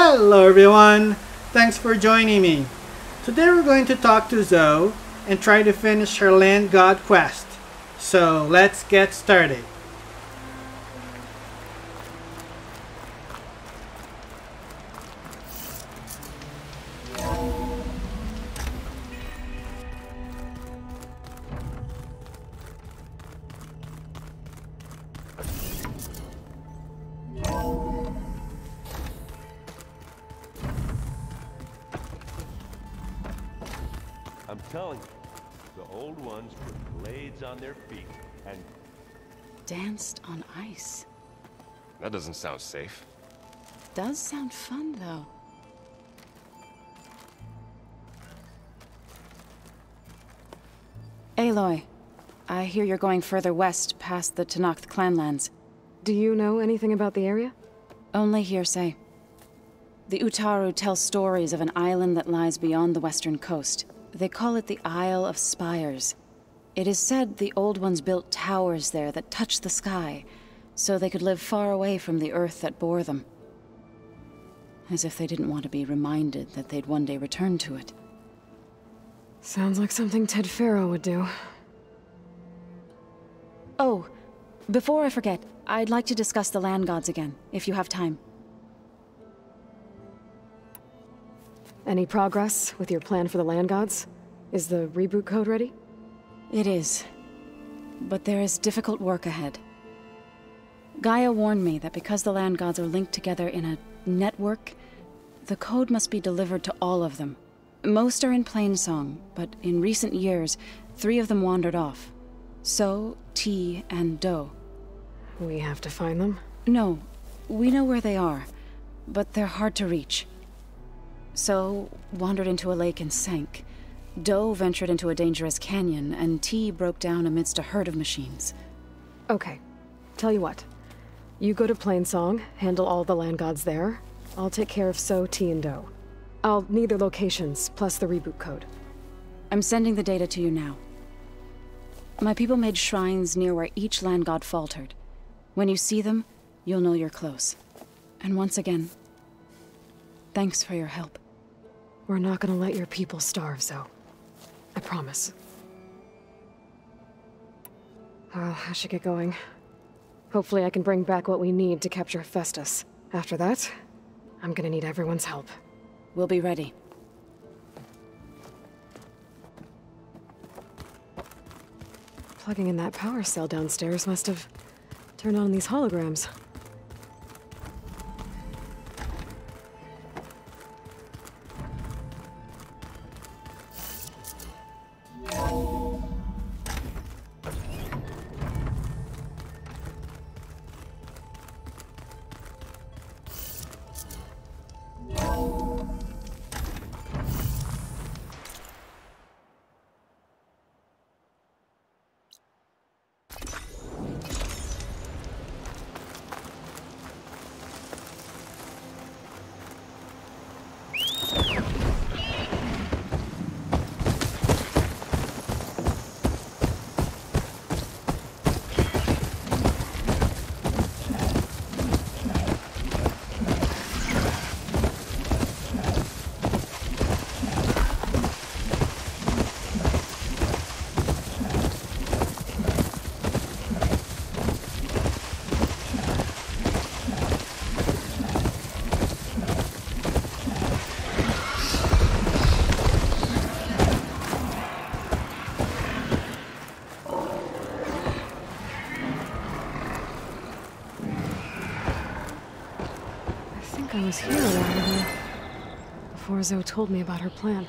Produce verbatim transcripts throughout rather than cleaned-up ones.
Hello everyone! Thanks for joining me. Today we're going to talk to Zo and try to finish her land god quest. So let's get started. That doesn't sound safe. Does sound fun, though. Aloy, I hear you're going further west, past the Tanakh clanlands. Do you know anything about the area? Only hearsay. The Utaru tell stories of an island that lies beyond the western coast. They call it the Isle of Spires. It is said the Old Ones built towers there that touch the sky, so they could live far away from the earth that bore them. As if they didn't want to be reminded that they'd one day return to it. Sounds like something Ted Faro would do. Oh, before I forget, I'd like to discuss the Land-Gods again, if you have time. Any progress with your plan for the Land-Gods? Is the reboot code ready? It is. But there is difficult work ahead. Gaia warned me that because the land gods are linked together in a network, the code must be delivered to all of them. Most are in Plainsong, but in recent years, three of them wandered off. Zo, Ti, and Do. We have to find them? No. We know where they are, but they're hard to reach. Zo wandered into a lake and sank. Do ventured into a dangerous canyon, and Ti broke down amidst a herd of machines. Okay. Tell you what. You go to Plainsong, handle all the land gods there. I'll take care of So, Ti, and Do. I'll need their locations, plus the reboot code. I'm sending the data to you now. My people made shrines near where each land god faltered. When you see them, you'll know you're close. And once again, thanks for your help. We're not gonna let your people starve, Zo. I promise. Well, I should get going. Hopefully I can bring back what we need to capture Hephaestus. After that, I'm gonna need everyone's help. We'll be ready. Plugging in that power cell downstairs must have turned on these holograms. I was here a while ago, before Zo told me about her plan.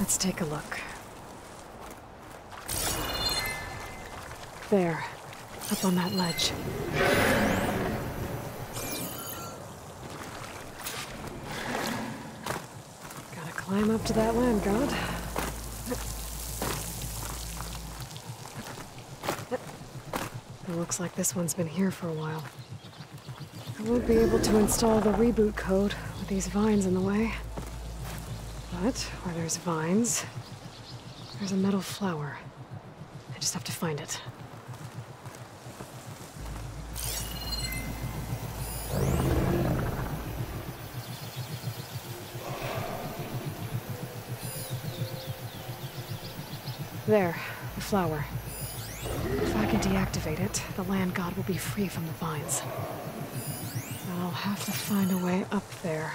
Let's take a look. There, up on that ledge. Climb up to that land god. It looks like this one's been here for a while. I Won't be able to install the reboot code with these vines in the way. But where there's vines, there's a metal flower. I just have to find it. There, the flower. If I can deactivate it, the land god will be free from the vines. I'll have to find a way up there.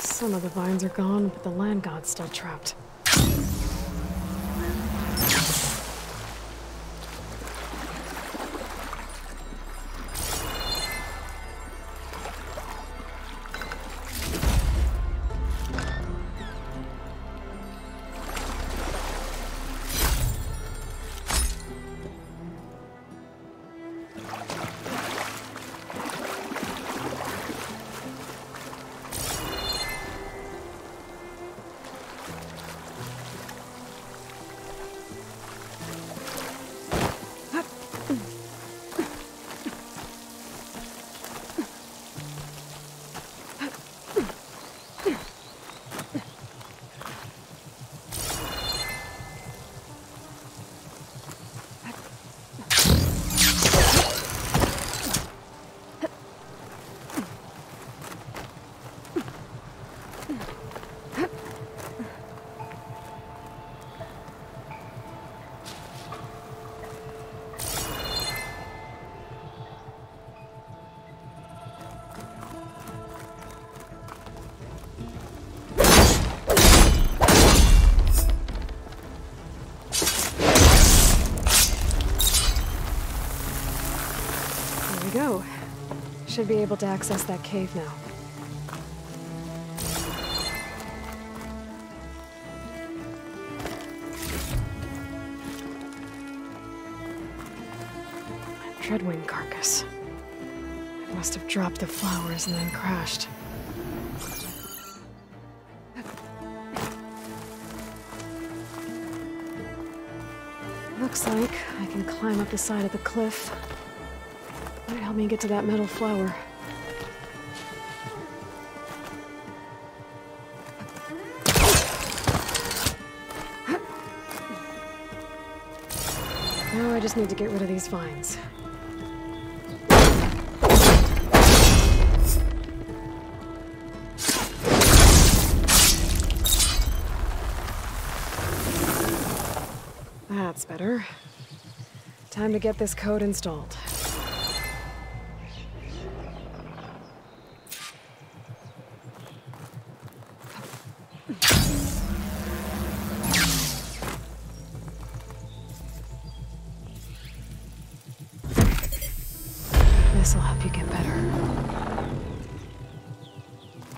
Some of the vines are gone, but the land god's still trapped. Should be able to access that cave now. A treadwing carcass. It must have dropped the flowers and then crashed. Looks like I can climb up the side of the cliff. Help me get to that metal flower. Now I just need to get rid of these vines. That's better. Time to get this code installed.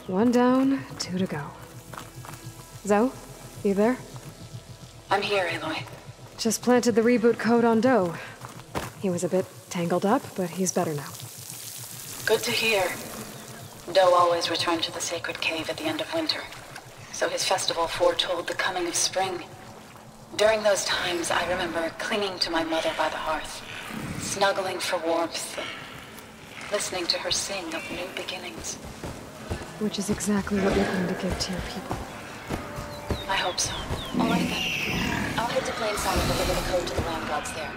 One down, two to go. Zo, you there? I'm here, Aloy. Just planted the reboot code on Do. He was a bit tangled up, but he's better now. Good to hear. Do always returned to the sacred cave at the end of winter, so his festival foretold the coming of spring. During those times, I remember clinging to my mother by the hearth, snuggling for warmth, and listening to her sing of new beginnings. Which is exactly what you're going to give to your people. I hope so. All right then. I'll head to Plainsong and deliver the code to the land gods there.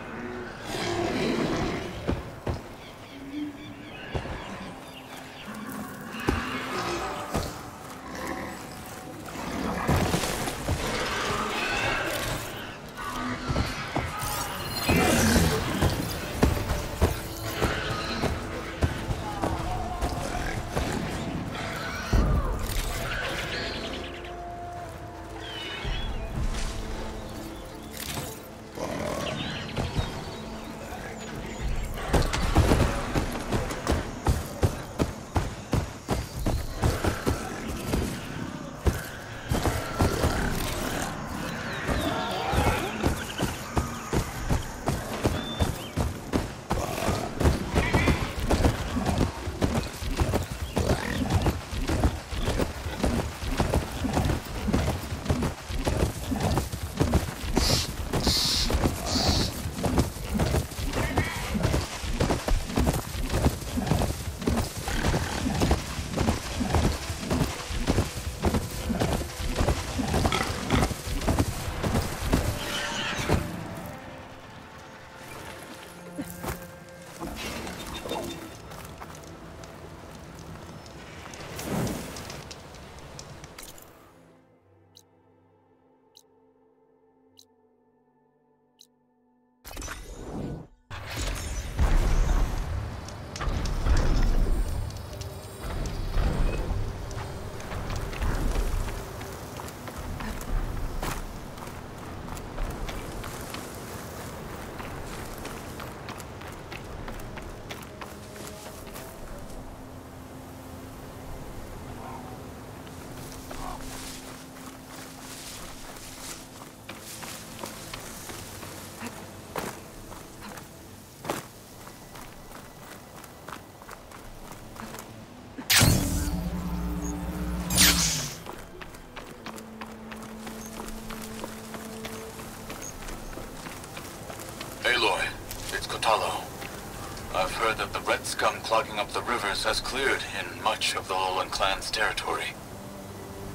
I've heard that the red scum clogging up the rivers has cleared in much of the Lowland clan's territory.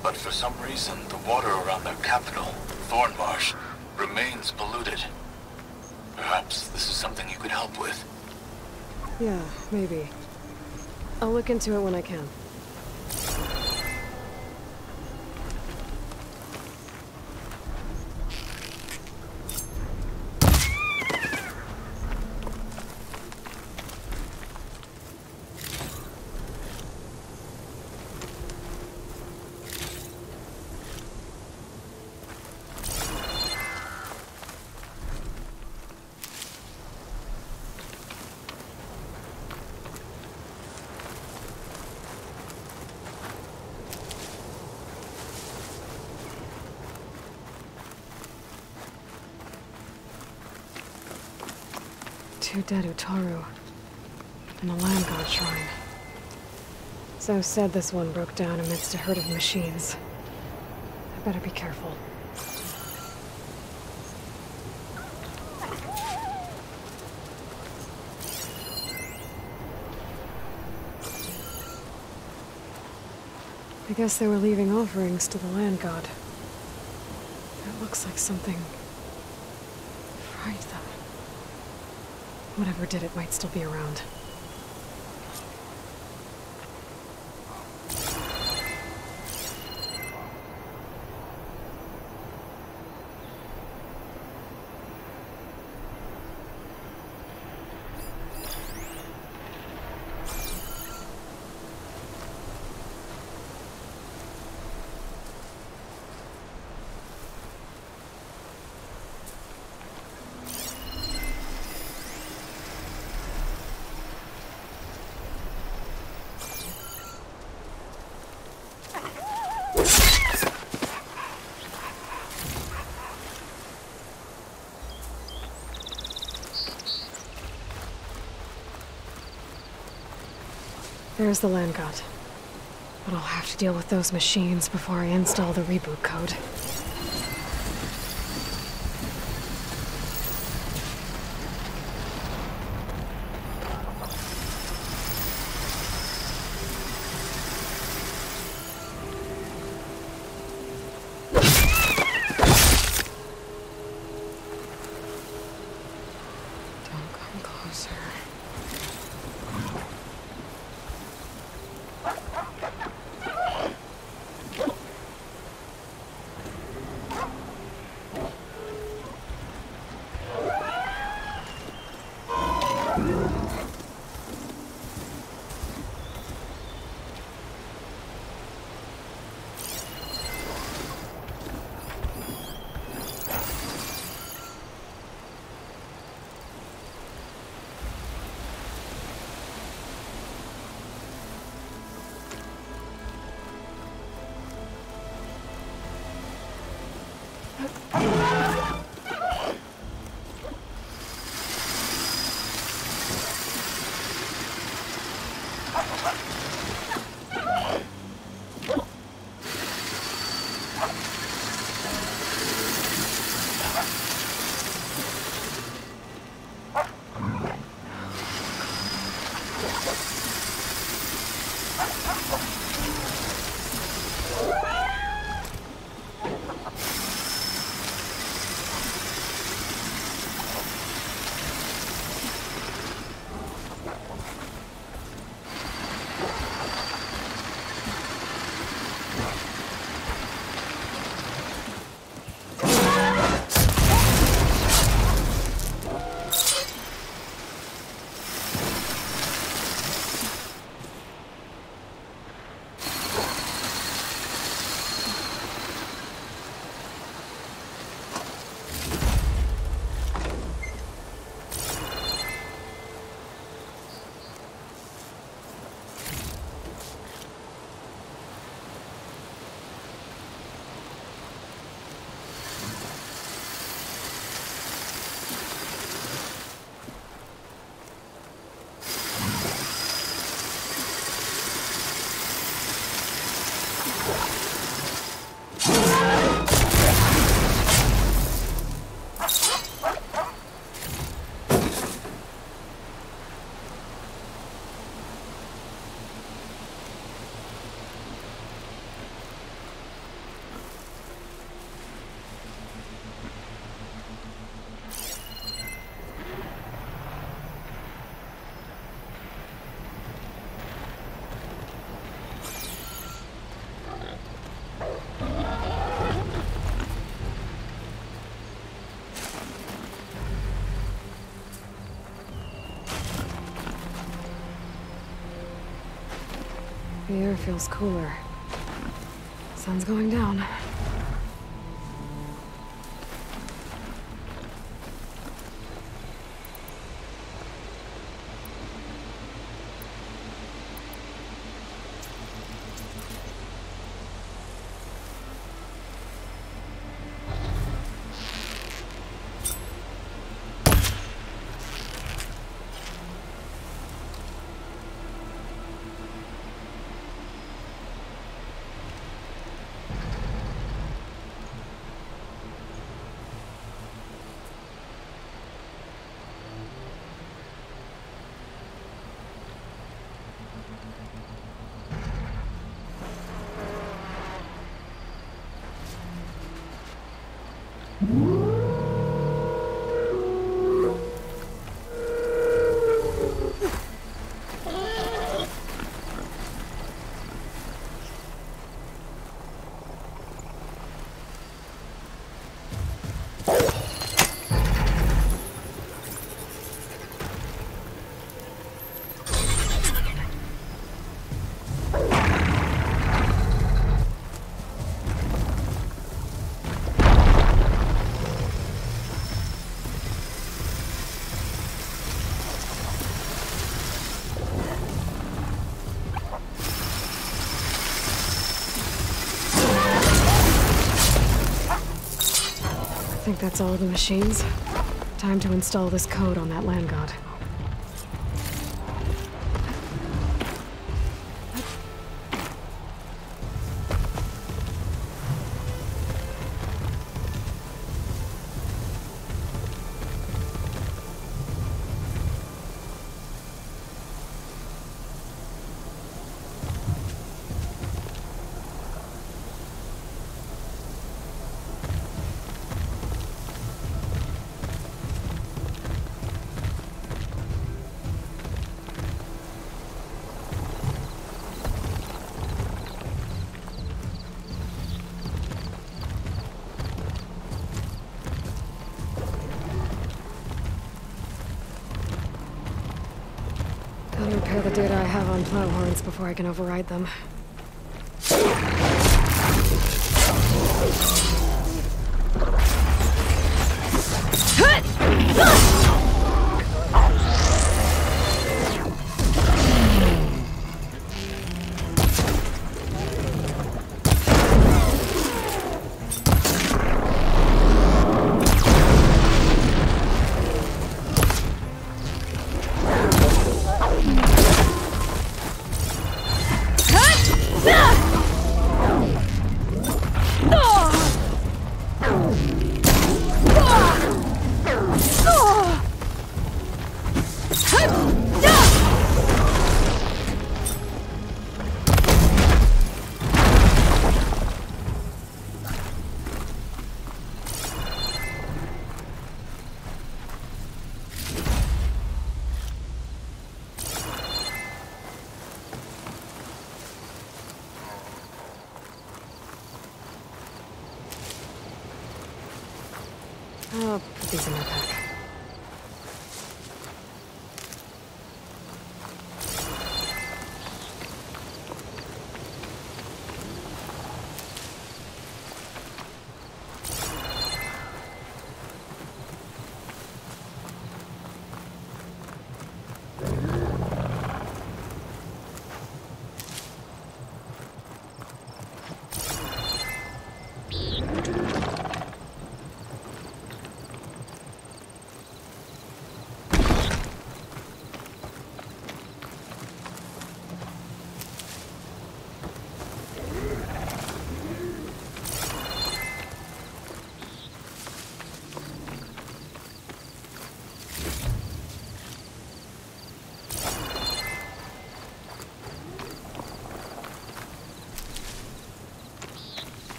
But for some reason, the water around their capital, Thornmarsh, remains polluted. Perhaps this is something you could help with. Yeah, maybe. I'll look into it when I can. Two dead Utaru, in a Land-God shrine. Zo said this one broke down amidst a herd of machines. I better be careful. I guess they were leaving offerings to the Land-God. That looks like something... fried them. Whatever did it might still be around. There's the Land-God, but I'll have to deal with those machines before I install the reboot code. The air feels cooler. Sun's going down. I think that's all of the machines. Time to install this code on that land god. The data I have on plow horns before I can override them.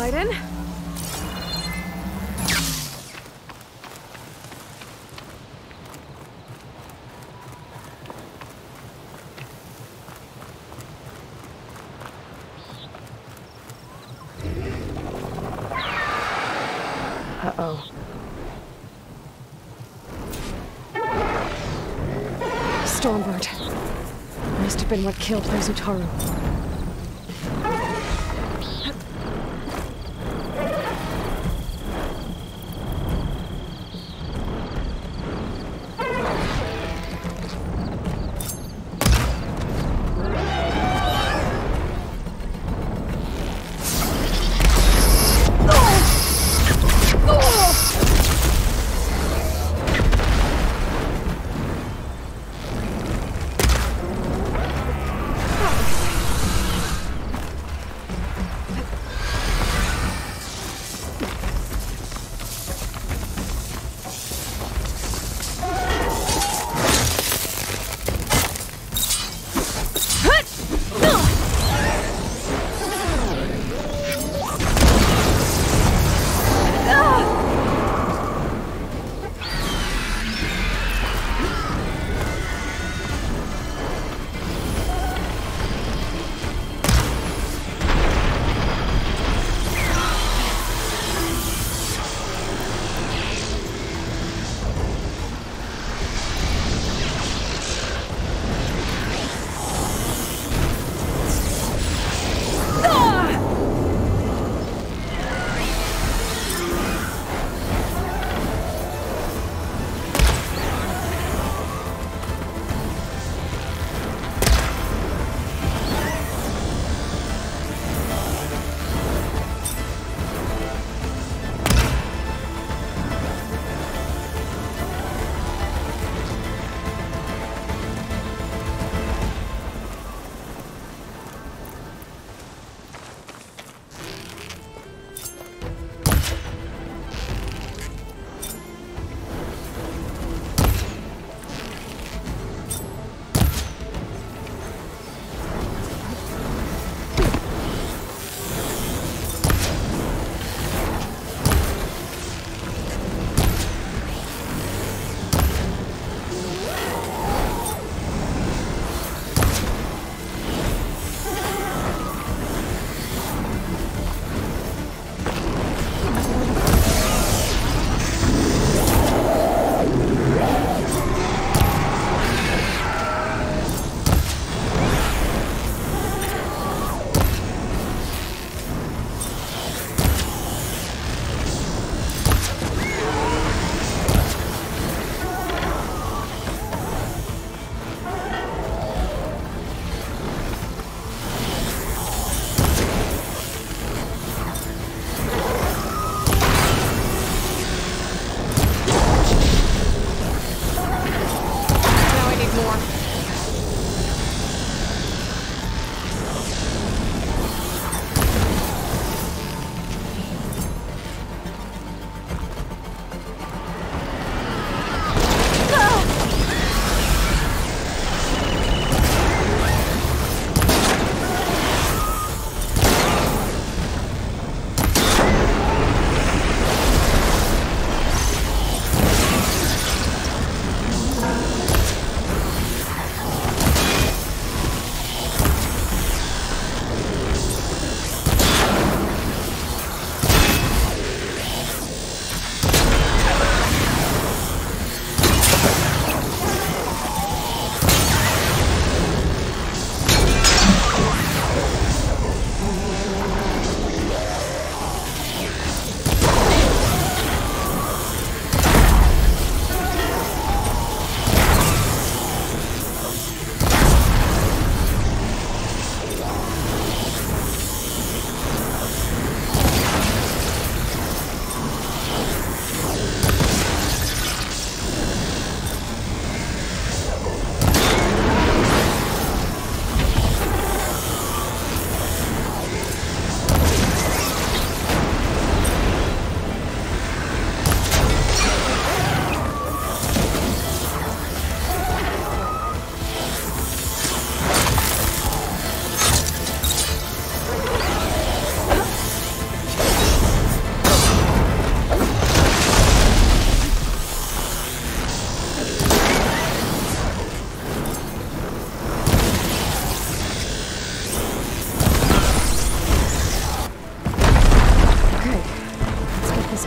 right in. Uh-oh. Stormbird. Must have been what killed those Utaru.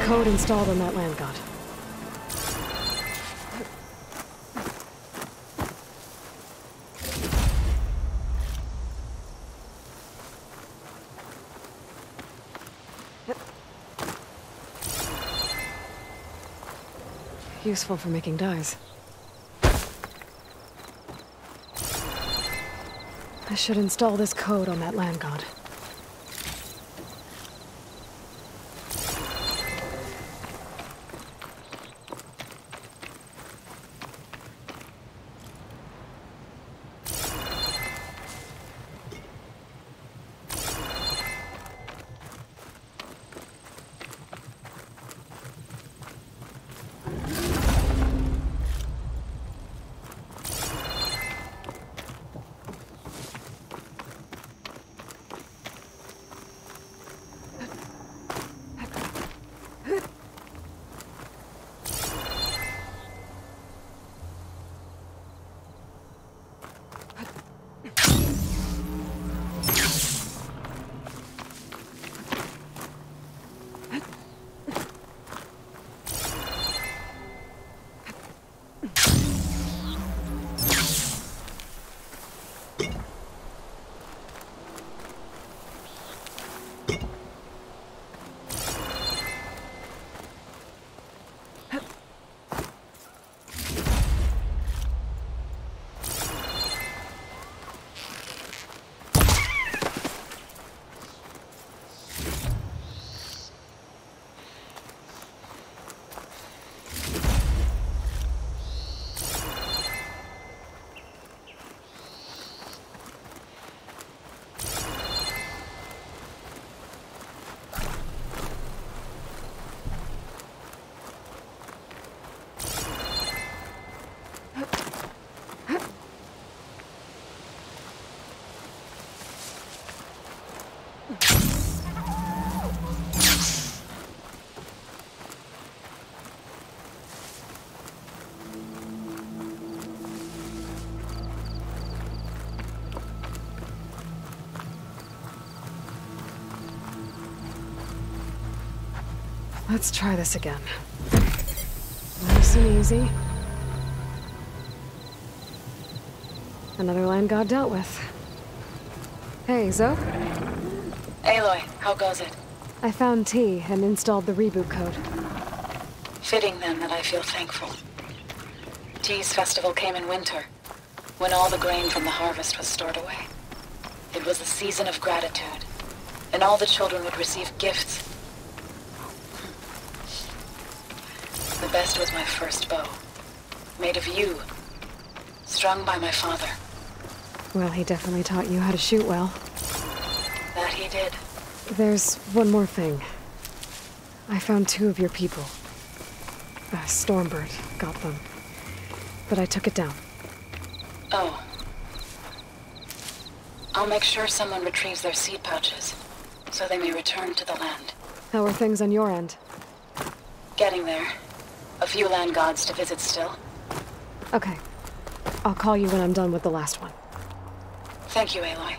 code installed on that land god. Useful for making dyes. I should install this code on that land god. Let's try this again. Nice and easy. Another land god dealt with. Hey, Zo? Aloy, how goes it? I found Ti and installed the reboot code. Fitting then that I feel thankful. Ti's festival came in winter, when all the grain from the harvest was stored away. It was a season of gratitude, and all the children would receive gifts. The best was my first bow, made of yew, strung by my father. Well, he definitely taught you how to shoot well. That he did. There's one more thing. I found two of your people. Uh, Stormbird got them, but I took it down. Oh. I'll make sure someone retrieves their seed pouches, so they may return to the land. How are things on your end? Getting there. A few land gods to visit still. Okay. I'll call you when I'm done with the last one. Thank you, Aloy.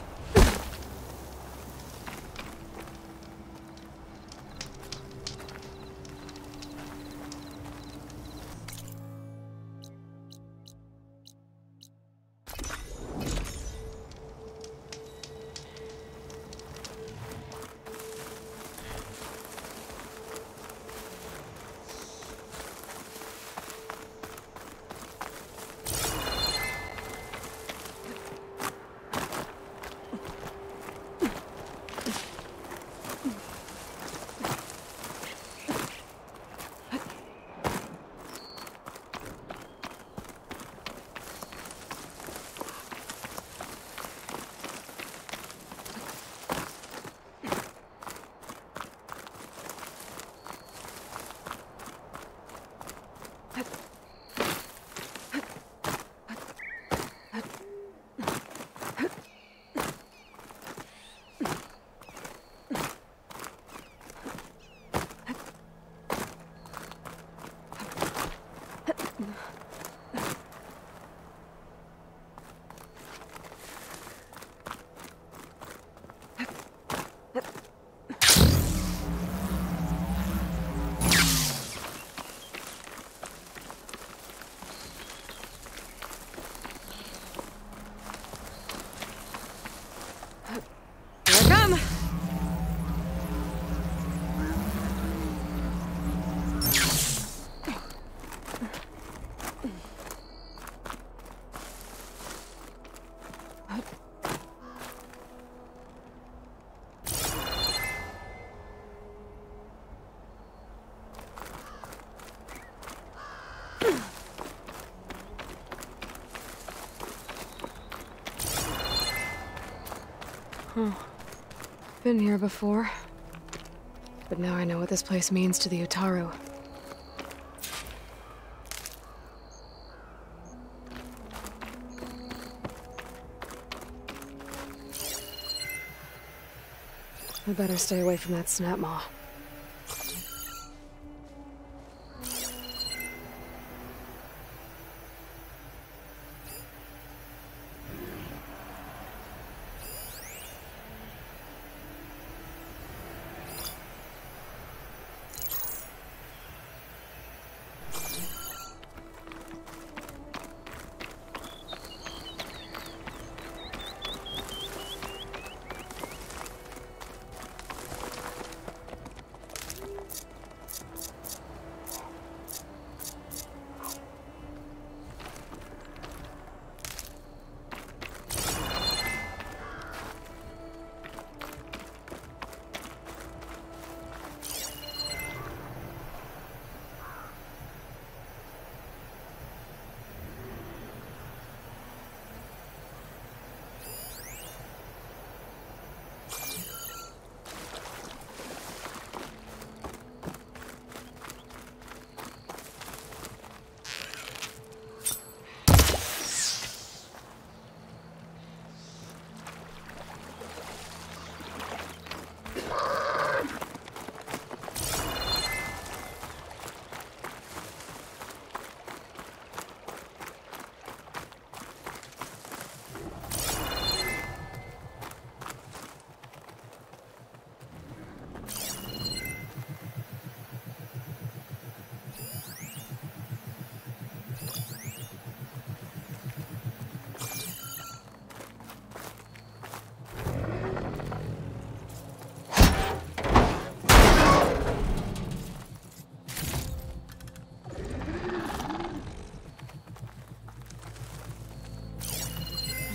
been here before. But now I know what this place means to the Utaru. We better stay away from that Snapmaw.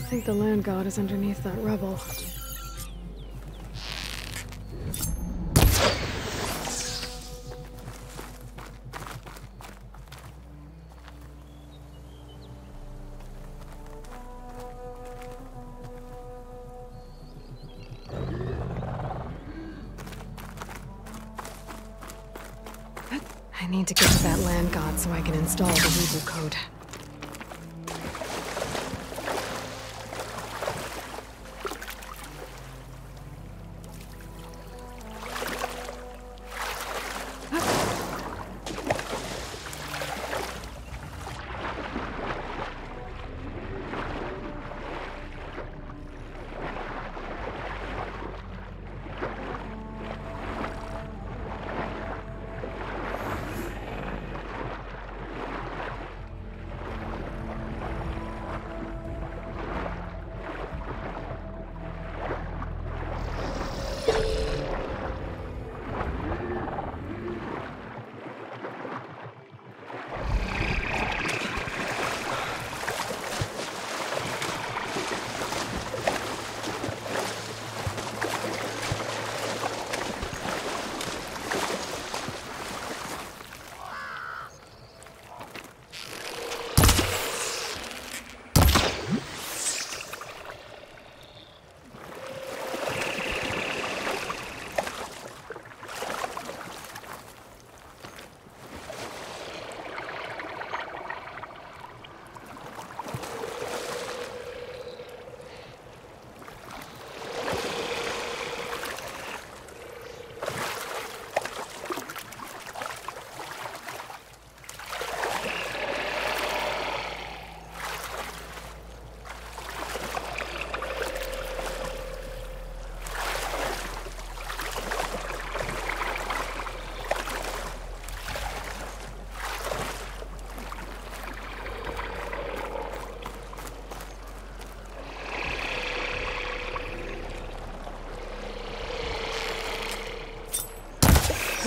I think the Land-God is underneath that rubble. I need to get to that Land-God so I can install the reboot code.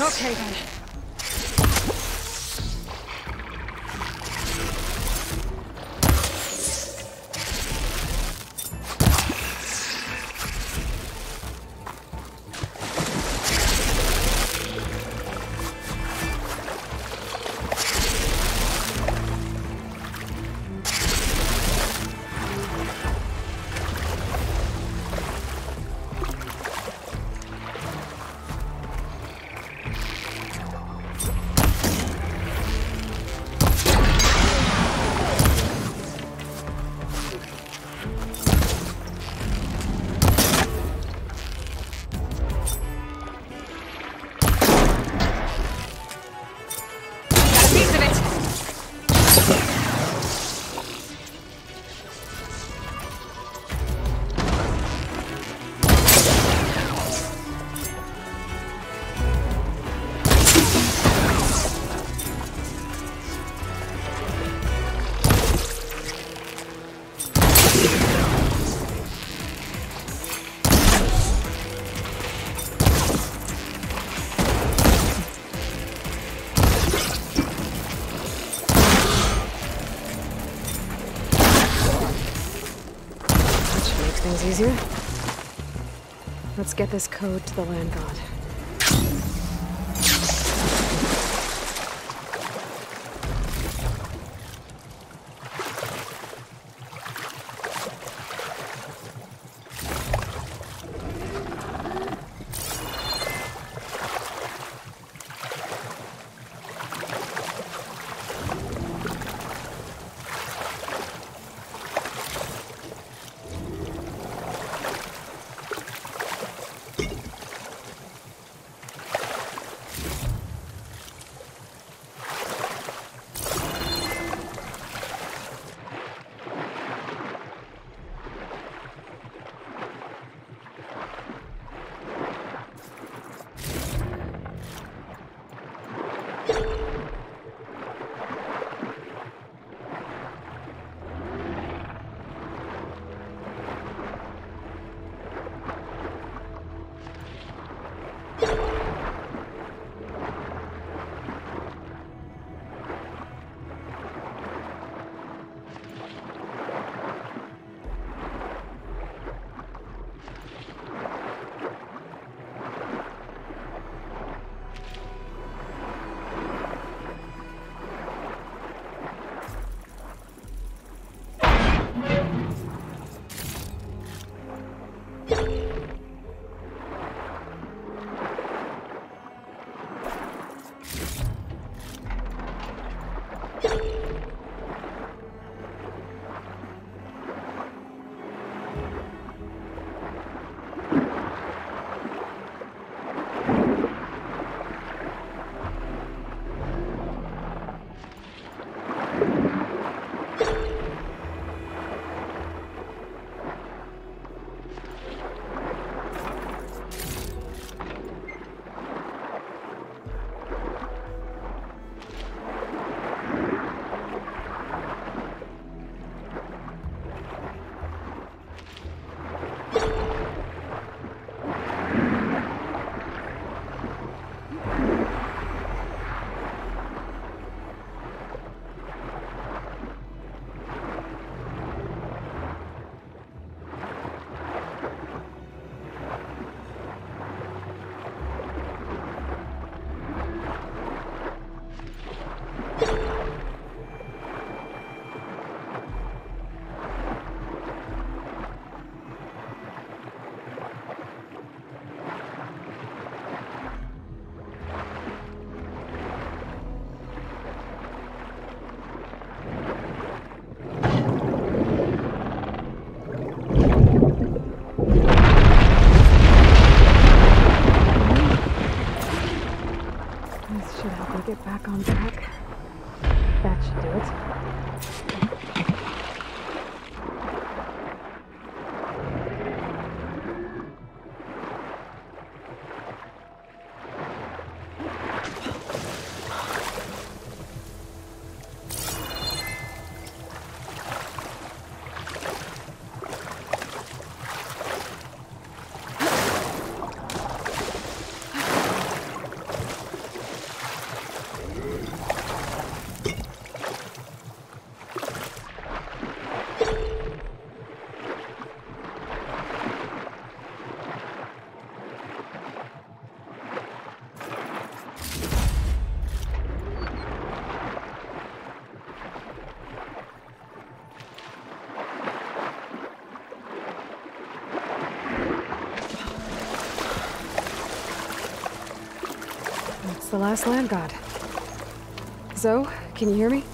Okay then. was easier. Let's get this code to the Land God. The last land god. Zo, can you hear me?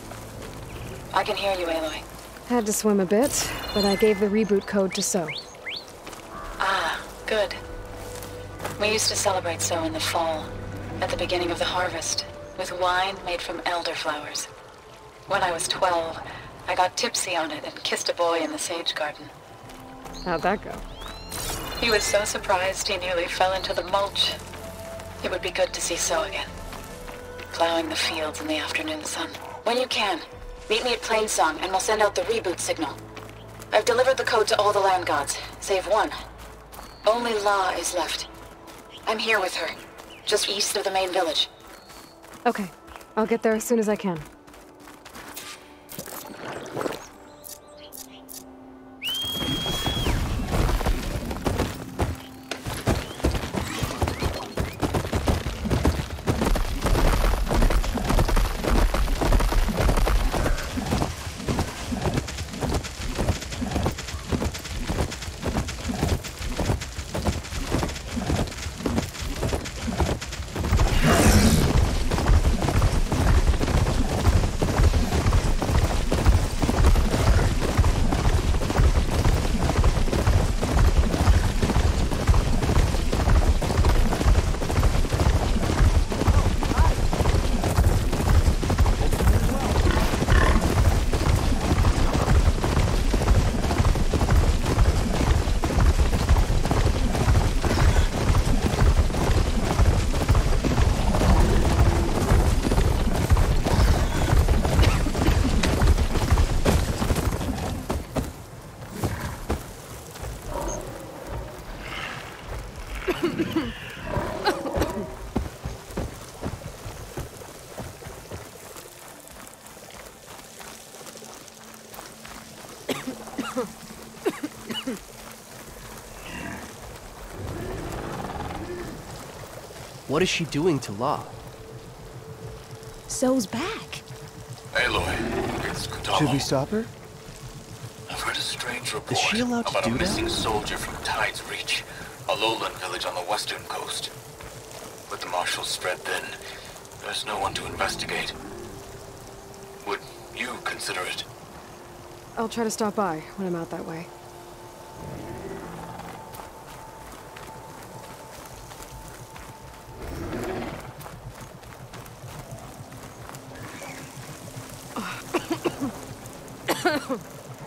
I can hear you, Aloy. Had to swim a bit, but I gave the reboot code to Zo. Ah, good. We used to celebrate Zo in the fall, at the beginning of the harvest, with wine made from elderflowers. When I was twelve, I got tipsy on it and kissed a boy in the sage garden. How'd that go? He was so surprised he nearly fell into the mulch. It would be good to see Zo again. Plowing the fields in the afternoon sun. When you can, meet me at Plainsong and we'll send out the reboot signal. I've delivered the code to all the land gods, save one. Only La is left. I'm here with her, just east of the main village. Okay, I'll get there as soon as I can. What is she doing to La? Zo's back. Aloy, it's Kutala. Should we stop her? I've heard a strange report is she allowed to about do a missing that? soldier from Tide's Reach, a lowland village on the western coast. With the marshals spread thin, there's no one to investigate. Would you consider it? I'll try to stop by when I'm out that way.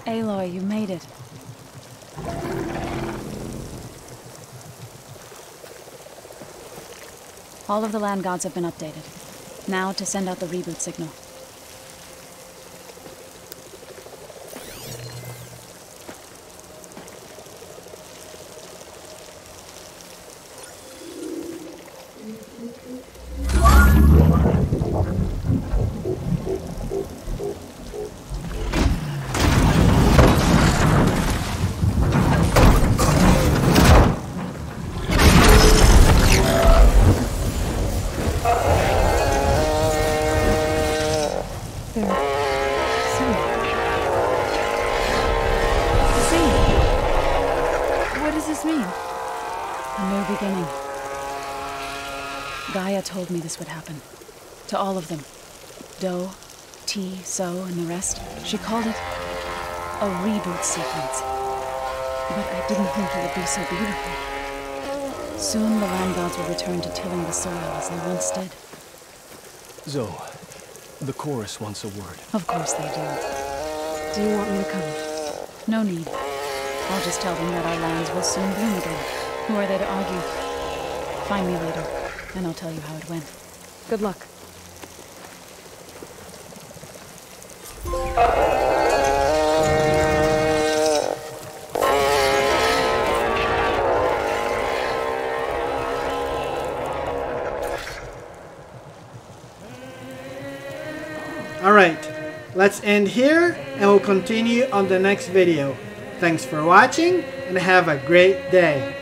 Aloy, you made it. All of the land gods have been updated. Now to send out the reboot signal. Gaia told me this would happen. To all of them. Do, Ti, Zo, and the rest. She called it a reboot sequence. But I didn't think it would be so beautiful. Soon the land gods will return to tilling the soil as they once did. Zo, the chorus wants a word. Of course they do. Do you want me to come? No need. I'll just tell them that our lands will soon bloom again. Who are they to argue? Find me later, and I'll tell you how it went. Good luck. All right, let's end here, and we'll continue on the next video. Thanks for watching, and have a great day.